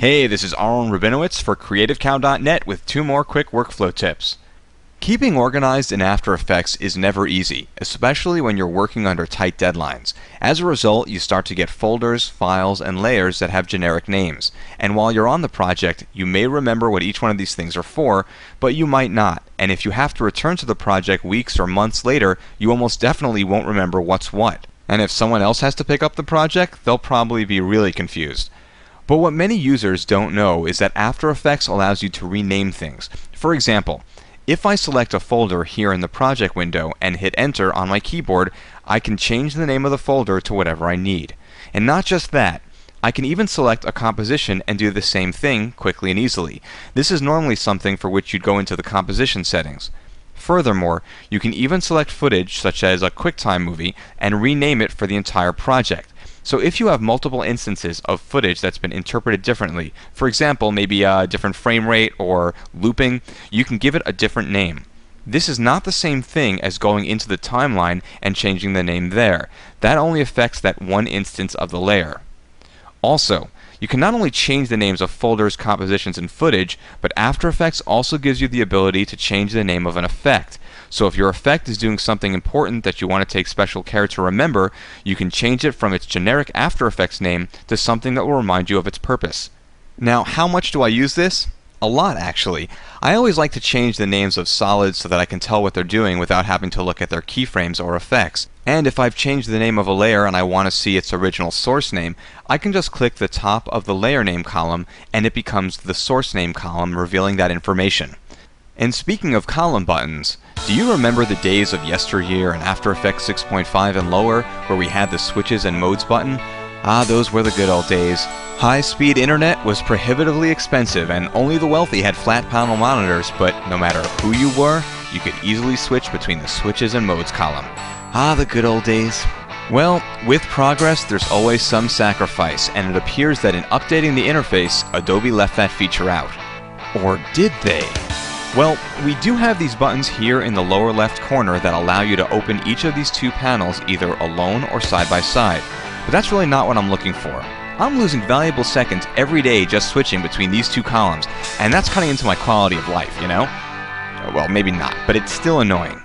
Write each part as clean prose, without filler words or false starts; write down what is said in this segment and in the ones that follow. Hey, this is Aharon Rabinowitz for CreativeCow.net with two more quick workflow tips. Keeping organized in After Effects is never easy, especially when you're working under tight deadlines. As a result, you start to get folders, files, and layers that have generic names. And while you're on the project, you may remember what each one of these things are for, but you might not. And if you have to return to the project weeks or months later, you almost definitely won't remember what's what. And if someone else has to pick up the project, they'll probably be really confused. But what many users don't know is that After Effects allows you to rename things. For example, if I select a folder here in the project window and hit enter on my keyboard, I can change the name of the folder to whatever I need. And not just that, I can even select a composition and do the same thing quickly and easily. This is normally something for which you'd go into the composition settings. Furthermore, you can even select footage such as a QuickTime movie and rename it for the entire project. So if you have multiple instances of footage that's been interpreted differently, for example, maybe a different frame rate or looping, you can give it a different name. This is not the same thing as going into the timeline and changing the name there. That only affects that one instance of the layer. Also, you can not only change the names of folders, compositions, and footage, but After Effects also gives you the ability to change the name of an effect. So if your effect is doing something important that you want to take special care to remember, you can change it from its generic After Effects name to something that will remind you of its purpose. Now, how much do I use this? A lot, actually. I always like to change the names of solids so that I can tell what they're doing without having to look at their keyframes or effects. And if I've changed the name of a layer and I want to see its original source name, I can just click the top of the layer name column and it becomes the source name column, revealing that information. And speaking of column buttons, do you remember the days of yesteryear and After Effects 6.5 and lower where we had the switches and modes button? Ah, those were the good old days. High-speed internet was prohibitively expensive and only the wealthy had flat panel monitors, but no matter who you were, you could easily switch between the switches and modes column. Ah, the good old days. Well, with progress, there's always some sacrifice, and it appears that in updating the interface, Adobe left that feature out. Or did they? Well, we do have these buttons here in the lower left corner that allow you to open each of these two panels either alone or side by side. But that's really not what I'm looking for. I'm losing valuable seconds every day just switching between these two columns, and that's cutting into my quality of life, you know? Well, maybe not, but it's still annoying.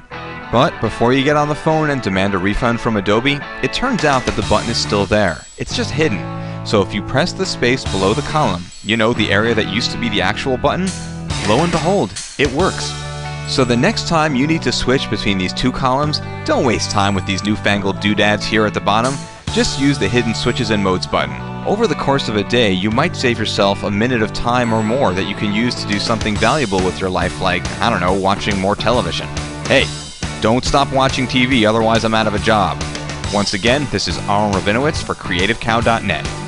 But before you get on the phone and demand a refund from Adobe, it turns out that the button is still there. It's just hidden. So if you press the space below the column, you know, the area that used to be the actual button, lo and behold, it works. So the next time you need to switch between these two columns, don't waste time with these newfangled doodads here at the bottom. Just use the hidden switches and modes button. Over the course of a day, you might save yourself a minute of time or more that you can use to do something valuable with your life, like, I don't know, watching more television. Hey, don't stop watching TV, otherwise I'm out of a job. Once again, this is Aharon Rabinowitz for CreativeCow.net.